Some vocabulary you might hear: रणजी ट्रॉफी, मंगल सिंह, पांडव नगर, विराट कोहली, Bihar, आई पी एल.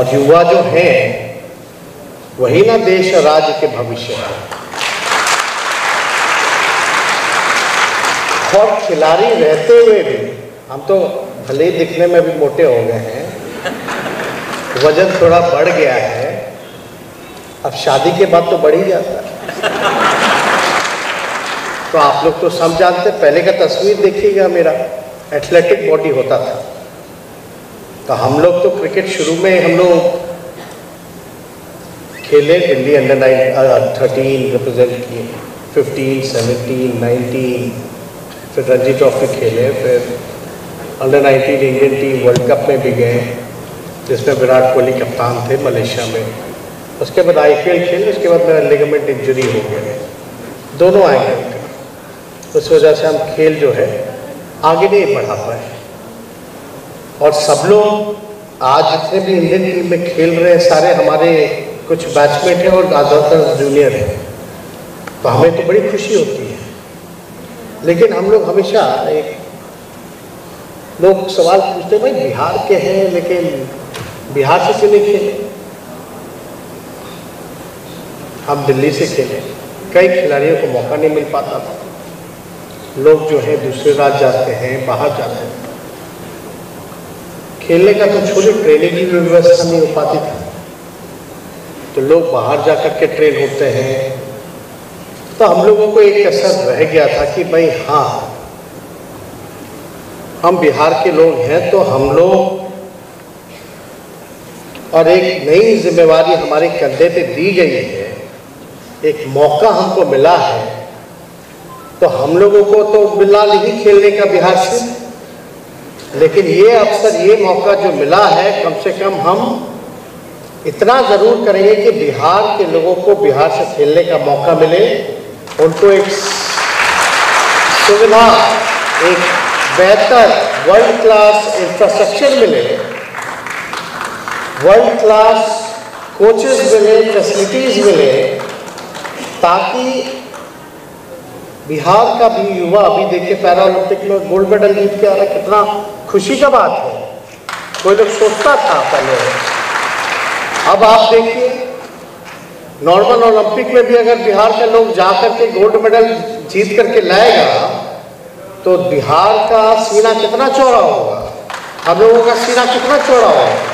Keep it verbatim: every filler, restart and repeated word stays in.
और युवा जो हैं वही ना देश और राज्य के भविष्य हैं। और खिलाड़ी रहते हुए भी, हम तो भले ही दिखने में भी मोटे हो गए हैं, वजन थोड़ा बढ़ गया है, अब शादी के बाद तो बढ़ ही जाता है। तो आप लोग तो सब जानते, पहले का तस्वीर देखिएगा, मेरा एथलेटिक बॉडी होता था। तो हम लोग तो क्रिकेट शुरू में हम लोग खेले, Delhi under nine thirteen represent किए, फिफ्टीन सेवेंटीन नाइनटीन, फिर रणजी ट्रॉफी खेले, फिर under nineteen Indian team world cup में भी गए जिसमें विराट कोहली कप्तान थे मलेशिया में। उसके बाद आई पी एल खेले, उसके बाद मेरा लिगामेंट इंजरी हो गया, दोनों आए गए, उस वजह से हम खेल जो है आगे नहीं बढ़ा पाए। और सब लोग आज जितने भी इंडियन टीम में खेल रहे हैं सारे हमारे कुछ बैचमेट हैं और ज़्यादातर जूनियर हैं, तो हमें तो बड़ी खुशी होती है। लेकिन हम लोग हमेशा एक लोग सवाल पूछते हैं, भाई बिहार के हैं लेकिन बिहार से क्यों नहीं खेले, हम दिल्ली से खेले। कई खिलाड़ियों को मौका नहीं मिल पाता था, लोग जो है दूसरे राज्य जाते हैं, बाहर जाते हैं खेलने का, तो छोटे ट्रेनिंग की व्यवस्था नहीं हो पाती थी, तो लोग बाहर जाकर के ट्रेन होते हैं। तो हम लोगों को एक असर रह गया था कि भाई हाँ, हम बिहार के लोग हैं, तो हम लोग, और एक नई जिम्मेवारी हमारे कंधे पे दी गई है, एक मौका हमको मिला है, तो हम लोगों को तो मिला नहीं खेलने का बिहार से, लेकिन ये अवसर, ये मौका जो मिला है, कम से कम हम इतना ज़रूर करेंगे कि बिहार के लोगों को बिहार से खेलने का मौका मिले, उनको एक सुविधा, एक बेहतर वर्ल्ड क्लास इंफ्रास्ट्रक्चर मिले, वर्ल्ड क्लास कोचेस मिले, फैसिलिटीज़ मिले, ताकि बिहार का भी युवा, अभी देखिए पैरालंपिक में गोल्ड मेडल जीत के आ रहा है, कितना खुशी का बात है, कोई लोग सोचता था पहले। अब आप देखिए नॉर्मल ओलंपिक में भी अगर बिहार के लोग जा करके गोल्ड मेडल जीत करके लाएगा तो बिहार का सीना कितना चौड़ा होगा, हम लोगों का सीना कितना चौड़ा होगा।